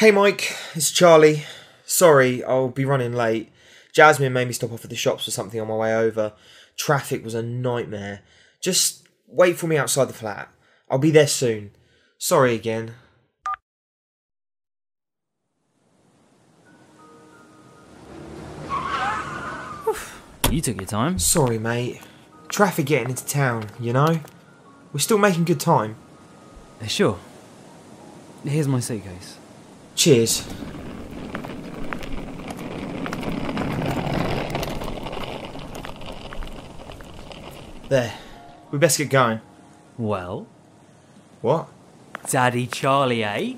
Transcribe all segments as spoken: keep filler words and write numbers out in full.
Hey Mike, it's Charlie. Sorry, I'll be running late. Jasmine made me stop off at the shops for something on my way over. Traffic was a nightmare. Just wait for me outside the flat. I'll be there soon. Sorry again. You took your time. Sorry, mate. Traffic getting into town, you know? We're still making good time. Sure. Here's my suitcase. Cheers. There. We best get going. Well? What? Daddy Charlie, eh?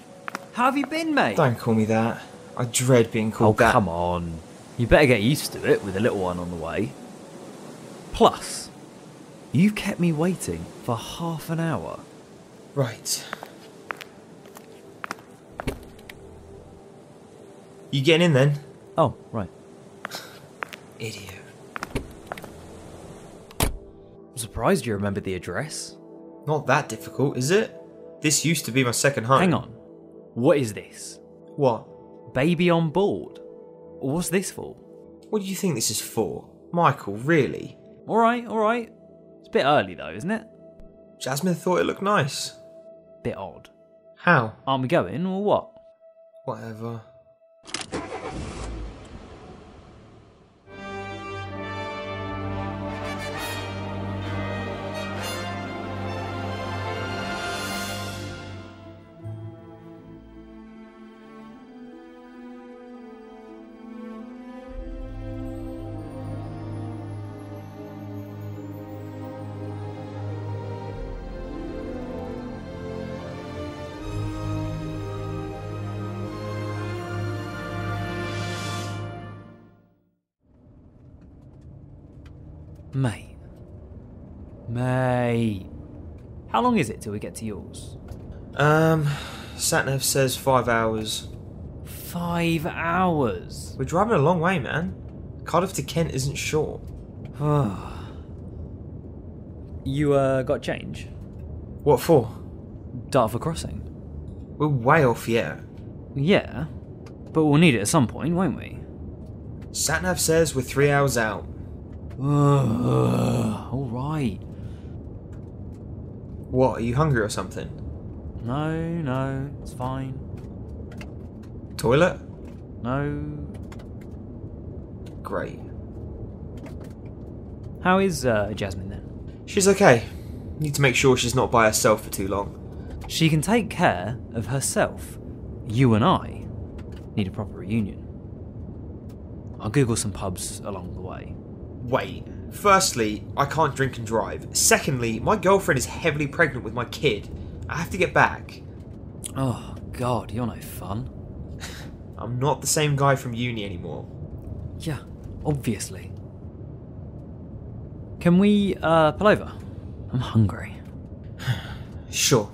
How have you been, mate? Don't call me that. I dread being called that. Oh, come on. You better get used to it with a little one on the way. Plus, you've kept me waiting for half an hour. Right. You getting in then? Oh, right. Idiot. I'm surprised you remembered the address. Not that difficult, is it? This used to be my second home. Hang on. What is this? What? Baby on board. What's this for? What do you think this is for? Michael, really? Alright, alright. It's a bit early though, isn't it? Jasmine thought it looked nice. Bit odd. How? Aren't we going or what? Whatever. Mate. Mate. How long is it till we get to yours? Um, Satnav says five hours. Five hours? We're driving a long way, man. Cardiff to Kent isn't short. You, uh, got change? What for? Dartford Crossing. We're way off yet. Yeah, but we'll need it at some point, won't we? Satnav says we're three hours out. Uh, all right. What, are you hungry or something? No, no, it's fine. Toilet? No. Great. How is uh, Jasmine then? She's okay. Need to make sure she's not by herself for too long. She can take care of herself. You and I need a proper reunion. I'll Google some pubs along the way. Wait, firstly, I can't drink and drive. Secondly, my girlfriend is heavily pregnant with my kid. I have to get back. Oh, God, you're no fun. I'm not the same guy from uni anymore. Yeah, obviously. Can we, uh, pull over? I'm hungry. Sure.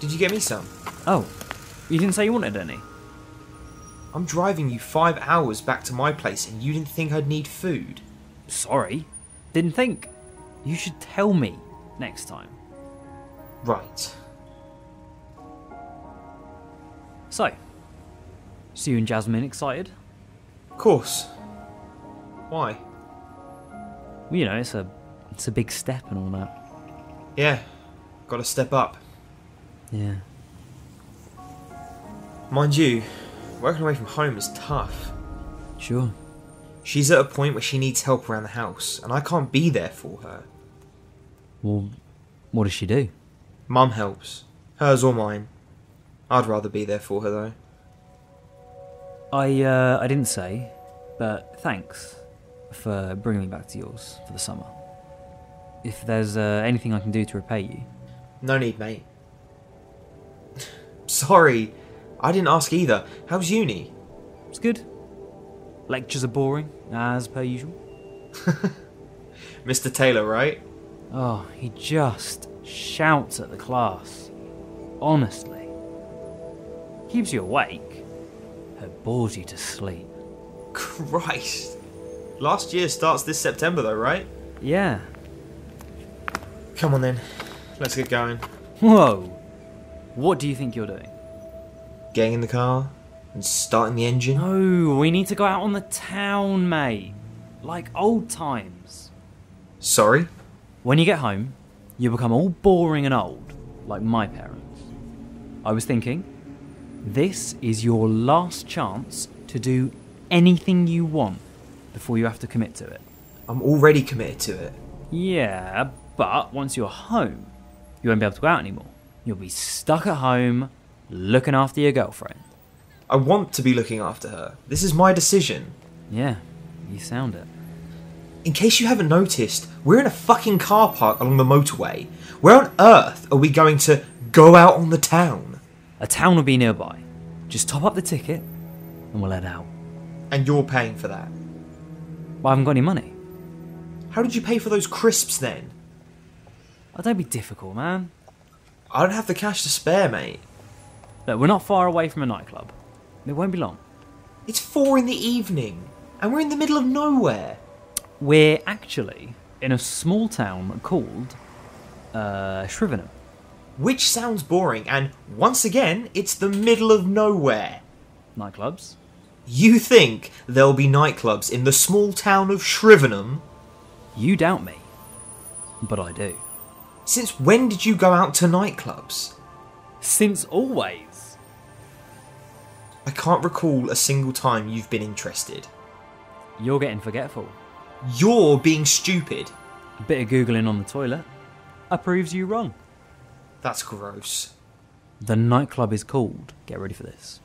Did you get me some? Oh. You didn't say you wanted any. I'm driving you five hours back to my place and you didn't think I'd need food. Sorry, didn't think. You should tell me next time. Right. So, so you and Jasmine excited? Of course. Why? Well, you know, it's a, it's a big step and all that. Yeah, gotta step up. Yeah. Mind you, working away from home is tough. Sure. She's at a point where she needs help around the house, and I can't be there for her. Well, what does she do? Mum helps. Hers or mine. I'd rather be there for her, though. I, uh, I didn't say, but thanks for bringing me back to yours for the summer. If there's uh, anything I can do to repay you. No need, mate. Sorry. I didn't ask either. How's uni? It's good. Lectures are boring, as per usual. Mister Taylor, right? Oh, he just shouts at the class. Honestly. Keeps you awake, but bores you to sleep. Christ. Last year starts this September though, right? Yeah. Come on then, let's get going. Whoa! What do you think you're doing? Getting in the car and starting the engine? No, we need to go out on the town, mate. Like old times. Sorry? When you get home, you become all boring and old, like my parents. I was thinking, this is your last chance to do anything you want before you have to commit to it. I'm already committed to it. Yeah, but once you're home, you won't be able to go out anymore. You'll be stuck at home, looking after your girlfriend. I want to be looking after her. This is my decision. Yeah, you sound it. In case you haven't noticed, we're in a fucking car park along the motorway. Where on earth are we going to go out on the town? A town will be nearby. Just top up the ticket and we'll head out. And you're paying for that? But I haven't got any money. How did you pay for those crisps then? Oh, don't be difficult, man. I don't have the cash to spare, mate. Look, we're not far away from a nightclub. It won't be long. It's four in the evening, and we're in the middle of nowhere. We're actually in a small town called uh, Shrivenham. Which sounds boring, and once again, it's the middle of nowhere. Nightclubs? You think there'll be nightclubs in the small town of Shrivenham? You doubt me, but I do. Since when did you go out to nightclubs? Since always. I can't recall a single time you've been interested. You're getting forgetful. You're being stupid. A bit of Googling on the toilet. I proves you wrong. That's gross. The nightclub is called, get ready for this,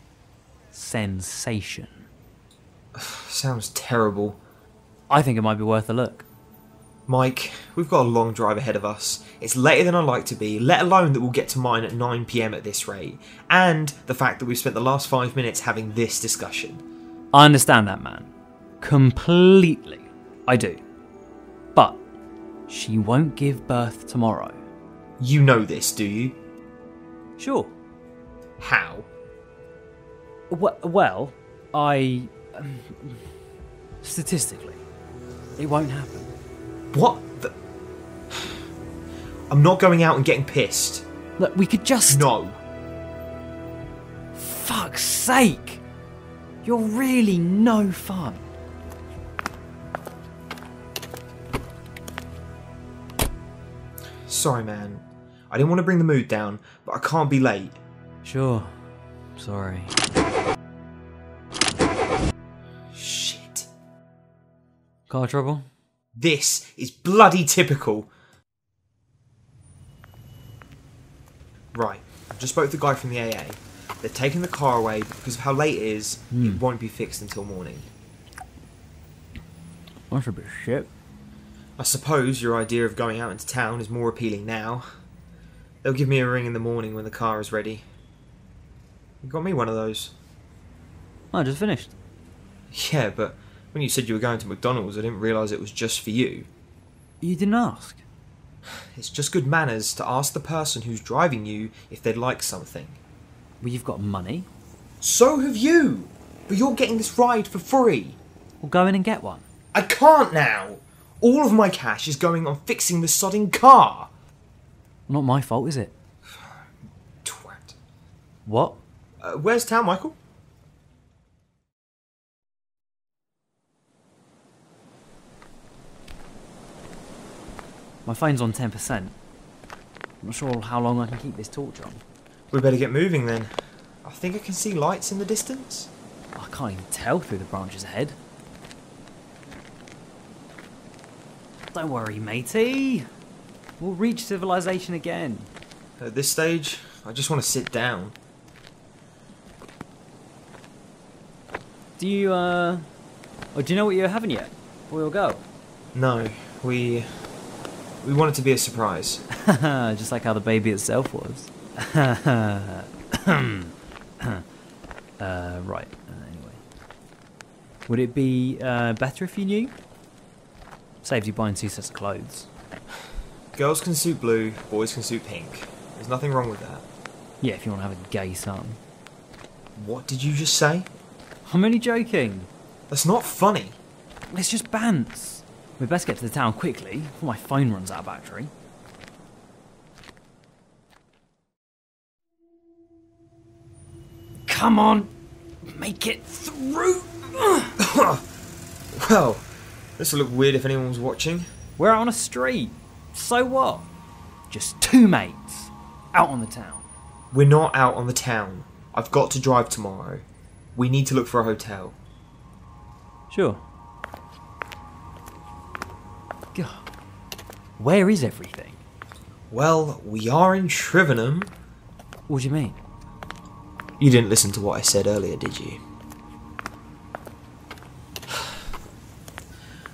Sensation. Sounds terrible. I think it might be worth a look. Mike, we've got a long drive ahead of us. It's later than I like to be, let alone that we'll get to mine at nine p m at this rate, and the fact that we've spent the last five minutes having this discussion. I understand that, man. Completely. I do. But she won't give birth tomorrow. You know this, do you? Sure. How? W- well, I... Um, statistically, it won't happen. What the... I'm not going out and getting pissed. Look, we could just... No. Fuck's sake. You're really no fun. Sorry, man. I didn't want to bring the mood down, but I can't be late. Sure. Sorry. Shit. Car trouble? This is bloody typical. Right, I just spoke to the guy from the A A. They're taking the car away because of how late it is. Mm. It won't be fixed until morning. That's a bit of shit. I suppose your idea of going out into town is more appealing now. They'll give me a ring in the morning when the car is ready. You got me one of those. I just finished. Yeah, but... when you said you were going to McDonald's, I didn't realise it was just for you. You didn't ask. It's just good manners to ask the person who's driving you if they'd like something. Well, you've got money. So have you! But you're getting this ride for free. Well, go in and get one. I can't now! All of my cash is going on fixing the sodding car! Not my fault, is it? Twat. What? Uh, where's town, Michael? My phone's on ten percent. I'm not sure how long I can keep this torch on. We better get moving then. I think I can see lights in the distance. I can't even tell through the branches ahead. Don't worry, matey. We'll reach civilization again. At this stage, I just want to sit down. Do you, uh... or do you know what you haven't yet? Or you'll go? No, we... We want it to be a surprise. Just like how the baby itself was. uh, right, uh, anyway. Would it be uh, better if you knew? Saved you buying two sets of clothes. Girls can suit blue, boys can suit pink. There's nothing wrong with that. Yeah, if you want to have a gay son. What did you just say? I'm only joking. That's not funny. It's just bants. We'd best get to the town quickly, before my phone runs out of battery. Come on, make it through. Well, this will look weird if anyone was watching. We're out on a street. So what? Just two mates out on the town. We're not out on the town. I've got to drive tomorrow. We need to look for a hotel. Sure. God, where is everything? Well, we are in Shrivenham. What do you mean? You didn't listen to what I said earlier, did you?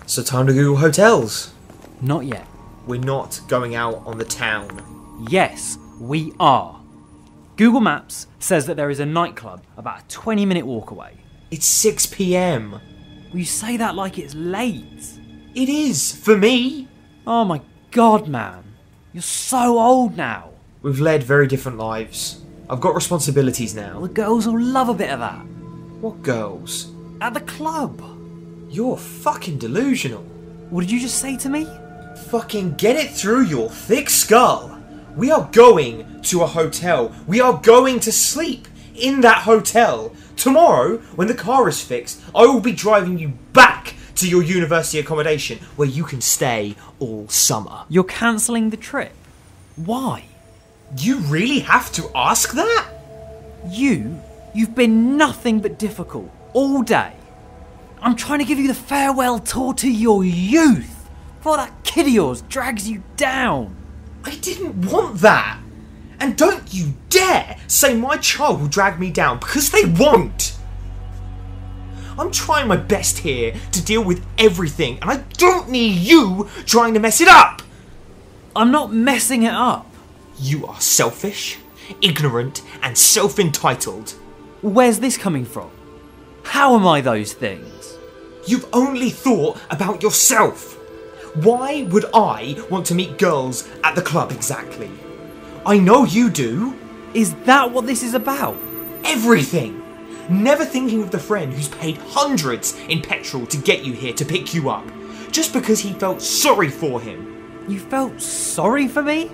So time to Google hotels. Not yet. We're not going out on the town. Yes, we are. Google Maps says that there is a nightclub about a twenty minute walk away. It's six p m. Well, you say that like it's late. It is, for me. Oh my God, man. You're so old now. We've led very different lives. I've got responsibilities now. Well, the girls will love a bit of that. What girls? At the club. You're fucking delusional. What did you just say to me? Fucking get it through your thick skull. We are going to a hotel. We are going to sleep in that hotel. Tomorrow, when the car is fixed, I will be driving you back to your university accommodation where you can stay all summer. You're cancelling the trip. Why? You really have to ask that? You, you've been nothing but difficult all day. I'm trying to give you the farewell tour to your youth. Before that kid of yours drags you down. I didn't want that. And don't you dare say my child will drag me down, because they won't. I'm trying my best here to deal with everything, and I don't need you trying to mess it up. I'm not messing it up. You are selfish, ignorant, and self-entitled. Where's this coming from? How am I those things? You've only thought about yourself. Why would I want to meet girls at the club exactly? I know you do. Is that what this is about? Everything. Never thinking of the friend who's paid hundreds in petrol to get you here to pick you up, just because he felt sorry for him. You felt sorry for me?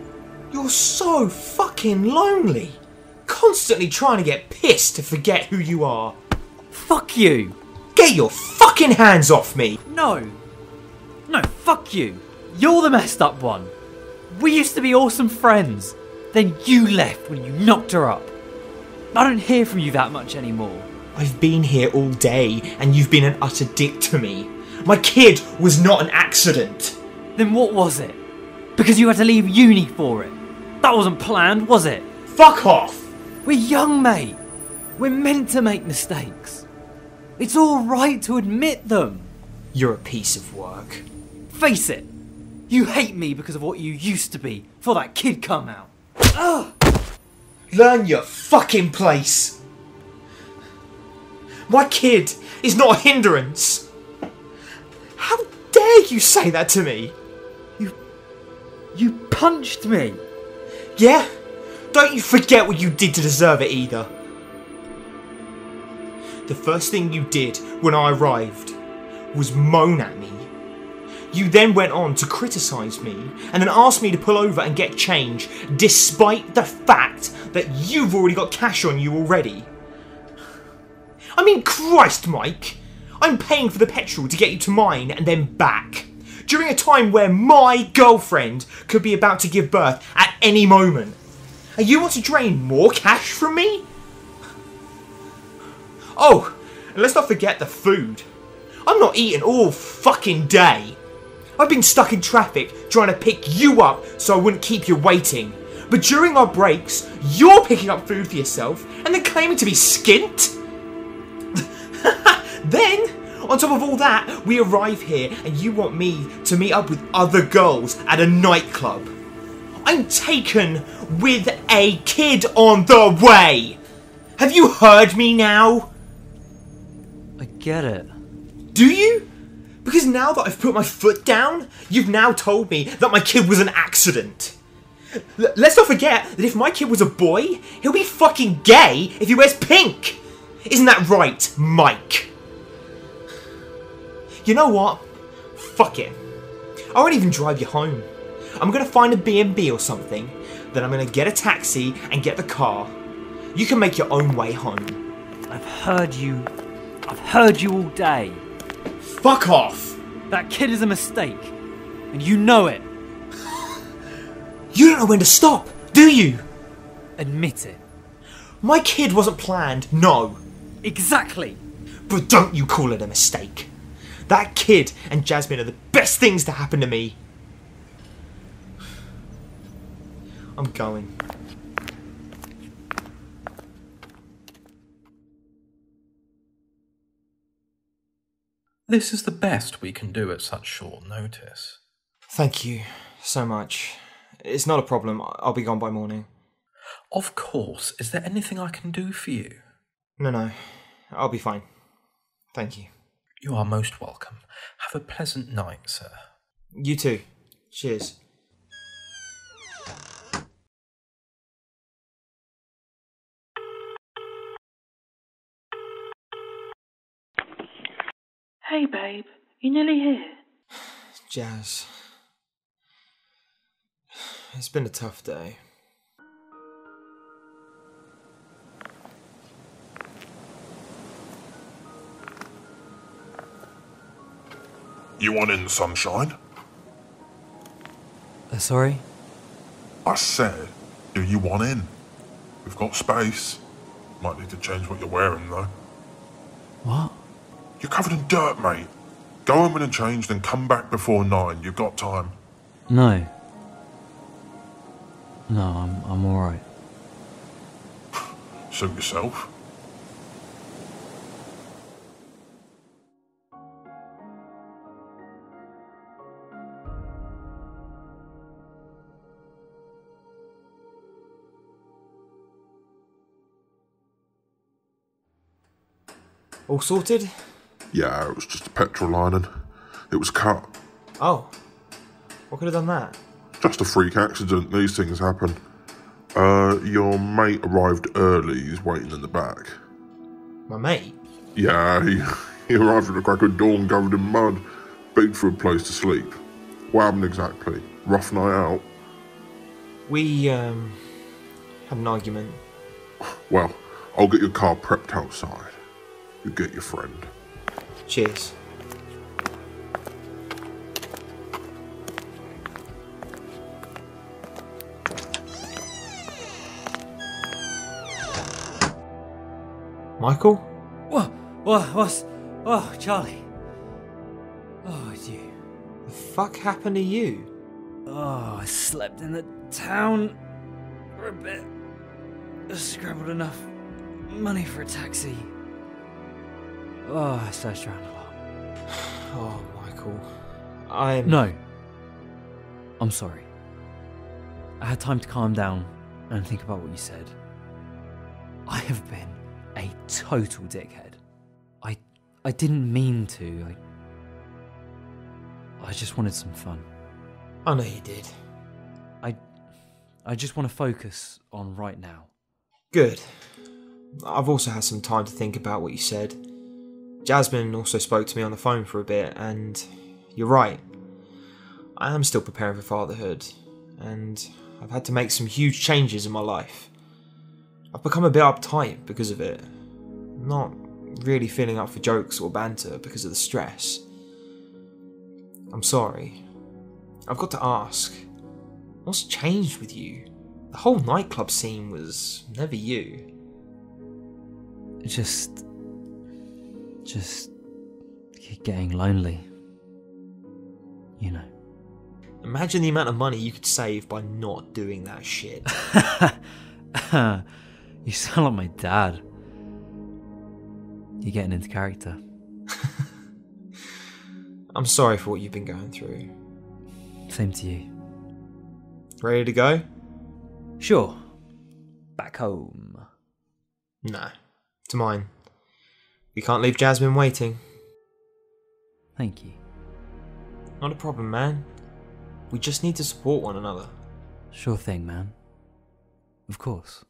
You're so fucking lonely. Constantly trying to get pissed to forget who you are. Fuck you. Get your fucking hands off me. No. No, fuck you. You're the messed up one. We used to be awesome friends. Then you left when you knocked her up. I don't hear from you that much anymore. I've been here all day and you've been an utter dick to me. My kid was not an accident. Then what was it? Because you had to leave uni for it. That wasn't planned, was it? Fuck off. We're young, mate. We're meant to make mistakes. It's all right to admit them. You're a piece of work. Face it, you hate me because of what you used to be before that kid come out. Ugh. Learn your fucking place. My kid is not a hindrance. How dare you say that to me? You... you punched me. Yeah? Don't you forget what you did to deserve it either. The first thing you did when I arrived was moan at me. You then went on to criticise me and then asked me to pull over and get change, despite the fact that you've already got cash on you already. I mean, Christ, Mike. I'm paying for the petrol to get you to mine and then back, during a time where my girlfriend could be about to give birth at any moment. And you want to drain more cash from me? Oh, and let's not forget the food. I'm not eating all fucking day. I've been stuck in traffic trying to pick you up so I wouldn't keep you waiting. But during our breaks, you're picking up food for yourself and then claiming to be skint. Then, on top of all that, we arrive here and you want me to meet up with other girls at a nightclub. I'm taken with a kid on the way. Have you heard me now? I get it. Do you? Because now that I've put my foot down, you've now told me that my kid was an accident. L- let's not forget that if my kid was a boy, he'll be fucking gay if he wears pink. Isn't that right, Mike? You know what? Fuck it. I won't even drive you home. I'm gonna find a B and B or something, then I'm gonna get a taxi and get the car. You can make your own way home. I've heard you. I've heard you all day. Fuck off! That kid is a mistake. And you know it. You don't know when to stop, do you? Admit it. My kid wasn't planned, no. Exactly. But don't you call it a mistake. That kid and Jasmine are the best things to happen to me. I'm going. This is the best we can do at such short notice. Thank you so much. It's not a problem. I'll be gone by morning. Of course. Is there anything I can do for you? No, no. I'll be fine. Thank you. You are most welcome. Have a pleasant night, sir. You too. Cheers. Hey, babe. You nearly here? Jazz. It's been a tough day. You on in, sunshine? Uh, sorry? I said, do you want in? We've got space. Might need to change what you're wearing, though. What? You're covered in dirt, mate. Go home and change, then come back before nine. You've got time. No. No, I'm, I'm alright. Suit yourself. All sorted? Yeah, it was just a petrol lining. It was cut. Oh. What could have done that? Just a freak accident. These things happen. Uh, your mate arrived early. He's waiting in the back. My mate? Yeah, he, he arrived at the crack of dawn covered in mud. Begged for a place to sleep. What happened exactly? Rough night out? We, um, had an argument. Well, I'll get your car prepped outside. You get your friend. Cheers. Michael? What? What? What's... Oh, Charlie. Oh, it's you. The fuck happened to you? Oh, I slept in the town for a bit. I scrambled enough money for a taxi. Oh, I searched around a lot. Oh, Michael. I'm... No. I'm sorry. I had time to calm down and think about what you said. I have been... a total dickhead. I I didn't mean to. I I just wanted some fun. I know you did. I I just want to focus on right now. Good. I've also had some time to think about what you said. Jasmine also spoke to me on the phone for a bit, and you're right. I am still preparing for fatherhood, and I've had to make some huge changes in my life. I've become a bit uptight because of it. I'm not really feeling up for jokes or banter because of the stress. I'm sorry. I've got to ask, what's changed with you? The whole nightclub scene was never you. Just... just... getting lonely. You know. Imagine the amount of money you could save by not doing that shit. You sound like my dad. You're getting into character. I'm sorry for what you've been going through. Same to you. Ready to go? Sure. Back home. No. To mine. We can't leave Jasmine waiting. Thank you. Not a problem, man. We just need to support one another. Sure thing, man. Of course.